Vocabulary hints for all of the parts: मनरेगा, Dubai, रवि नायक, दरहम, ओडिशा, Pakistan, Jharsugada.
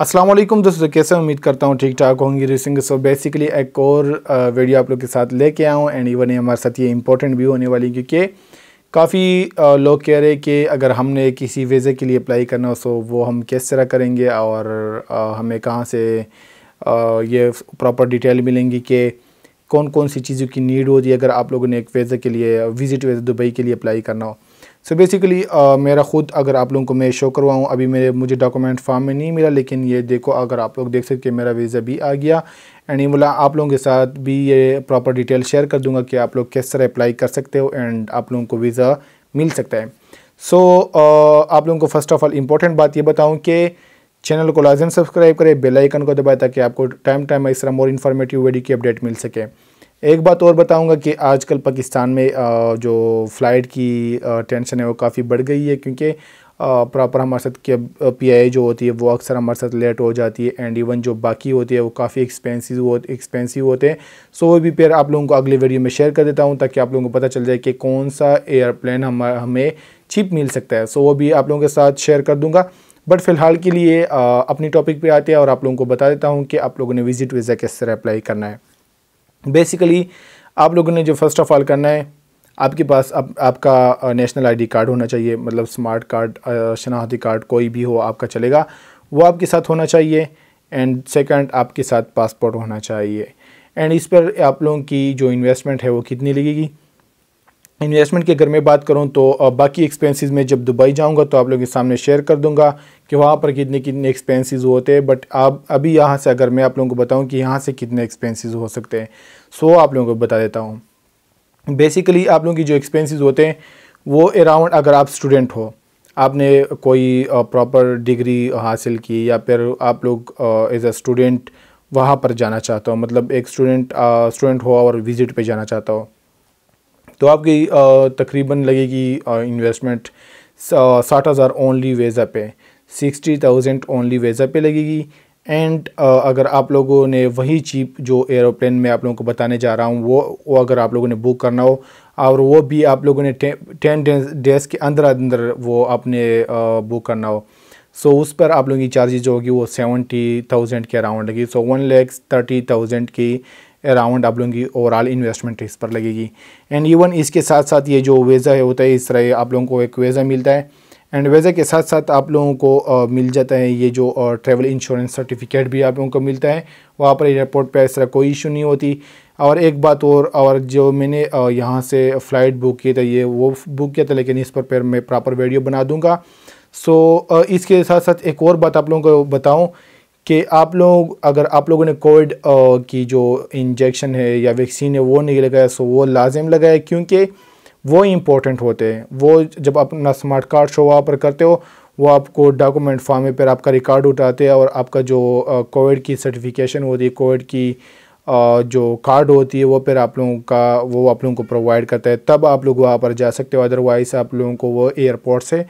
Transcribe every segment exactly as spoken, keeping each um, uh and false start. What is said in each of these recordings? अस्सलाम वालेकुम दोस्तों, कैसे उम्मीद करता हूँ ठीक ठाक होंगी रेसिंग। सो बेसिकली एक और वीडियो आप लोग के साथ लेके आया हूँ एंड इवन हमारे साथ ये इंपॉर्टेंट भी होने वाली, क्योंकि काफ़ी लोग कह रहे हैं कि अगर हमने किसी वीज़े के लिए अप्लाई करना हो तो वो हम किस तरह करेंगे और हमें कहाँ से ये प्रॉपर डिटेल मिलेंगी कि कौन कौन सी चीज़ों की नीड होती है अगर आप लोगों ने एक वीज़ा के लिए विज़िट वीज़ा दुबई के लिए अप्लाई करना हो। सो so बेसिकली uh, मेरा खुद अगर आप लोगों को मैं शो करवाऊँ, अभी मेरे मुझे डॉक्यूमेंट फॉर्म में नहीं मिला, लेकिन ये देखो अगर आप लोग देख सकते मेरा वीज़ा भी आ गया एंड ये आप लोगों के साथ भी ये प्रॉपर डिटेल शेयर कर दूंगा कि आप लोग किस तरह अप्लाई कर सकते हो एंड आप लोगों को वीज़ा मिल सकता है। सो so, uh, आप लोगों को फ़र्स्ट ऑफ़ ऑल इंपॉर्टेंट बात ये बताऊँ कि चैनल को लाजम सब्सक्राइब करें, बेल आइकन को दबाएं ताकि आपको टाइम टाइम में इस तरह मोर इन्फॉर्मेटिव वीडियो की अपडेट मिल सके। एक बात और बताऊंगा कि आजकल पाकिस्तान में जो फ़्लाइट की टेंशन है वो काफ़ी बढ़ गई है, क्योंकि प्रॉपर हमारे साथ के पी आई जो होती है वो अक्सर हमारे साथ लेट हो जाती है एंड इवन जो बाकी होती है वो काफ़ी एक्सपेंसिव हो एक्सपेंसिव होते हैं। सो वो भी फिर आप लोगों को अगले वीडियो में शेयर कर देता हूँ ताकि आप लोगों को पता चल जाए कि कौन सा एयरप्लेन हम हमें चीप मिल सकता है। सो वो भी आप लोगों के साथ शेयर कर दूँगा, बट फ़िलहाल के लिए आ, अपनी टॉपिक पे आते हैं और आप लोगों को बता देता हूँ कि आप लोगों ने विज़िट वीज़ा किस तरह अप्लाई करना है। बेसिकली आप लोगों ने जो फ़र्स्ट ऑफ़ ऑल करना है, आपके पास आप, आपका नेशनल आईडी कार्ड होना चाहिए, मतलब स्मार्ट कार्ड, शनाख्ती कार्ड कोई भी हो आपका चलेगा, वो आपके साथ होना चाहिए एंड सेकेंड आपके साथ पासपोर्ट होना चाहिए। एंड इस पर आप लोगों की जो इन्वेस्टमेंट है वो कितनी लगेगी, इन्वेस्टमेंट की अगर मैं बात करूं तो बाकी एक्सपेंसेस में जब दुबई जाऊंगा तो आप लोगों के सामने शेयर कर दूंगा कि वहां पर कितने कितने एक्सपेंसेस होते हैं, बट आप अभी यहां से अगर मैं आप लोगों को बताऊं कि यहां से कितने एक्सपेंसेस हो सकते हैं सो आप लोगों को बता देता हूं। बेसिकली आप लोगों की जो एक्सपेंसेस होते हैं वो अराउंड, अगर आप स्टूडेंट हो, आपने कोई प्रॉपर डिग्री हासिल की या फिर आप लोग एज अ स्टूडेंट वहाँ पर जाना चाहता हो, मतलब एक स्टूडेंट स्टूडेंट हो और विज़िट पर जाना चाहता हो, तो आपकी तकरीबन लगेगी इन्वेस्टमेंट साठ हज़ार ओनली वीज़ा पे, सिक्सटी थाउजेंड ओनली वीज़ा पे लगेगी। एंड अगर आप लोगों ने वही चीप जो एरोप्लेन में आप लोगों को बताने जा रहा हूँ वो वो अगर आप लोगों ने बुक करना हो और वो भी आप लोगों ने टेन डेज के अंदर अंदर वो आपने बुक करना हो, सो उस पर आप लोगों की चार्जेज जो होगी वो सेवेंटी थाउजेंड के अराउंड लगेगी। So one lakh thirty thousand की अराउंड आप लोगों की ओवरऑल इन्वेस्टमेंट इस पर लगेगी। एंड इवन इसके साथ साथ ये जो वीज़ा है होता है, इस तरह आप लोगों को एक वीज़ा मिलता है एंड वीज़ा के साथ साथ आप लोगों को आ, मिल जाता है ये जो ट्रैवल इंश्योरेंस सर्टिफिकेट भी आप लोगों को मिलता है, वहाँ पर एयरपोर्ट पर इस तरह कोई इशू नहीं होती। और एक बात और, और जो मैंने यहाँ से फ़्लाइट बुक किया था ये वो बुक किया था, लेकिन इस पर फिर मैं प्रॉपर वीडियो बना दूँगा। सो आ, इसके साथ साथ एक और बात आप लोगों को बताऊँ कि आप लोग अगर आप लोगों ने कोविड की जो इंजेक्शन है या वैक्सीन है वो नहीं लगाया, सो वो लाजिम लगाए क्योंकि वो इम्पोर्टेंट होते हैं। वो जब अपना स्मार्ट कार्ड शो वहाँ पर करते हो वो आपको डॉक्यूमेंट फॉर्म पर आपका रिकॉर्ड उठाते हैं और आपका जो कोविड की सर्टिफिकेशन होती है, कोविड की जो कार्ड होती है वो फिर आप लोगों का वो आप लोगों को प्रोवाइड करता है, तब आप लोग वहाँ पर जा सकते हो। अदरवाइज़ आप लोगों को वो एयरपोर्ट से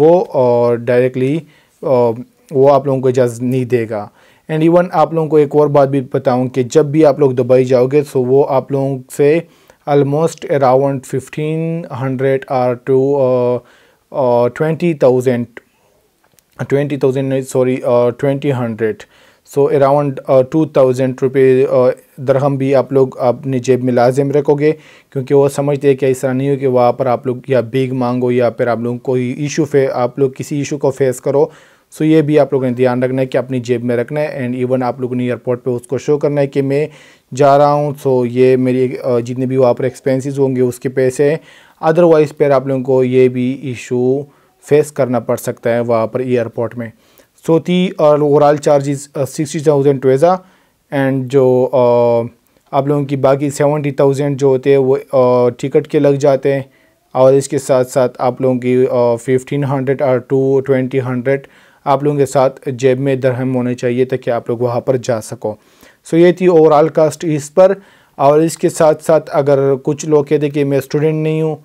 वो डायरेक्टली वो आप लोगों को इजाज़त नहीं देगा। एंड इवन आप लोगों को एक और बात भी बताऊं कि जब भी आप लोग दुबई जाओगे तो वो आप लोगों से आलमोस्ट अराउंड फिफ्टीन हंड्रेड और two twenty thousand twenty thousand sorry twenty hundred so around two thousand रुपये दरहम भी आप लोग अपनी जेब में लाजिम रखोगे, क्योंकि वो समझते हैं कि ऐसा नहीं हो कि वहाँ पर आप लोग या भीख मांगो या फिर आप लोग कोई इशू फे आप लोग किसी इशू को फेस करो। सो so, ये भी आप लोगों ने ध्यान रखना है कि अपनी जेब में रखना है एंड इवन आप लोगों ने एयरपोर्ट पे उसको शो करना है कि मैं जा रहा हूँ। सो so, ये मेरी जितने भी वहाँ पर एक्सपेंसेस होंगे उसके पैसे हैं, अदरवाइज़ फिर आप लोगों को ये भी इशू फेस करना पड़ सकता है वहाँ पर एयरपोर्ट में। सो so, थी और overall charges sixty thousand visa and जो uh, आप लोगों की बाकी सेवेंटी थाउजेंड जो होते हैं वो uh, टिकट के लग जाते हैं। और इसके साथ साथ आप लोगों की फिफ्टीन हंड्रेड और टू ट्वेंटी हंड्रेड आप लोगों के साथ जेब में दरहम होने चाहिए ताकि आप लोग वहाँ पर जा सको। सो so, ये थी ओवरऑल कास्ट इस पर। और इसके साथ साथ अगर कुछ लोग कहते कि मैं स्टूडेंट नहीं हूँ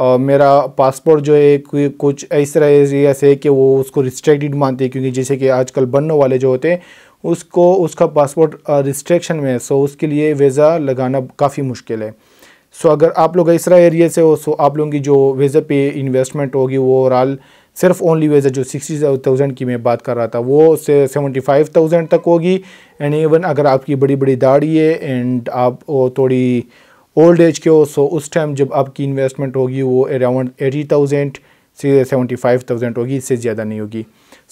और मेरा पासपोर्ट जो है कुछ इस तरह से कि वो उसको रिस्ट्रिक्टेड मानते हैं, क्योंकि जैसे कि आजकल बनने वाले जो होते हैं उसको उसका पासपोर्ट रिस्ट्रिक्शन में है, सो उसके लिए वीज़ा लगाना काफ़ी मुश्किल है। सो so, अगर आप लोग इस एरिया से हो सो आप लोगों की जो वीज़ा पे इन्वेस्टमेंट होगी वो ओवरऑल सिर्फ ओनली वैसा जो सिक्सटी थाउजेंड की मैं बात कर रहा था वो सेवेंटी फाइव थाउजेंड तक होगी। एंड इवन अगर आपकी बड़ी बड़ी दाढ़ी है एंड आप थोड़ी ओल्ड एज के हो, सो उस टाइम जब आपकी इन्वेस्टमेंट होगी वो अराउंड एटी थाउजेंड से सेवेंटी फाइव थाउजेंड होगी, इससे ज़्यादा नहीं होगी।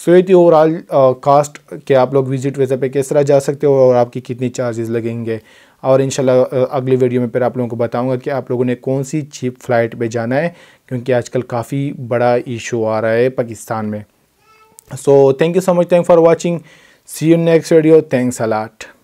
सो ये थी ओवरऑल कास्ट कि आप लोग विजिट वीज़ा पे किस तरह जा सकते हो और आपकी कितनी चार्जेस लगेंगे। और इंशाल्लाह अगली वीडियो में फिर आप लोगों को बताऊंगा कि आप लोगों ने कौन सी चीप फ़्लाइट पे जाना है, क्योंकि आजकल काफ़ी बड़ा इशू आ रहा है पाकिस्तान में। So thank you so much, thank for watching, see you next video, thanks a lot.